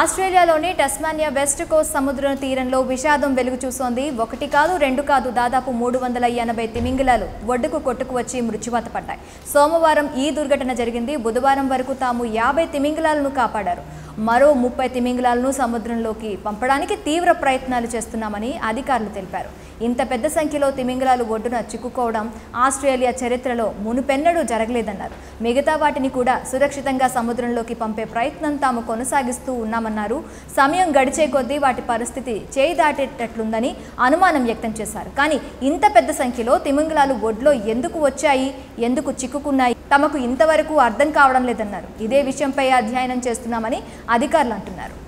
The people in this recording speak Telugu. ఆస్ట్రేలియాలోని టస్మానియా వెస్ట్ కోస్ట్ సముద్రం తీరంలో విషాదం వెలుగు చూసింది. ఒకటి కాదు రెండు కాదు దాదాపు 380 తిమింగలాలు ఒడ్డుకు కొట్టుకువచ్చి మృత్యువాత పడ్డాయి. సోమవారం ఈ దుర్ఘటన జరిగింది. బుధవారం వరకు తాము 50 తిమింగలాలను కాపాడారు. మరో 30 తిమింగలాలను సముద్రంలోకి పంపడానికి తీవ్ర ప్రయత్నాలు చేస్తున్నామని అధికారులు తెలిపారు. ఇంత పెద్ద సంఖ్యలో తిమింగలాలు ఒడ్డున చిక్కుకోవడం ఆస్ట్రేలియా చరిత్రలో మునుపెన్నడూ జరగలేదన్నారు. మిగతా వాటిని కూడా సురక్షితంగా సముద్రంలోకి పంపే ప్రయత్నం తాము కొనసాగిస్తూ ఉన్నామన్నారు. సమయం గడిచే కొద్దీ వాటి పరిస్థితి చేయి దాటేటట్లుందని అనుమానం వ్యక్తం చేశారు. కానీ ఇంత పెద్ద సంఖ్యలో తిమింగలాలు ఒడ్లో ఎందుకు వచ్చాయి, ఎందుకు చిక్కుకున్నాయి తమకు ఇంతవరకు అర్థం కావడం లేదన్నారు. ఇదే విషయంపై అధ్యయనం చేస్తున్నామని అధికారులు అంటున్నారు.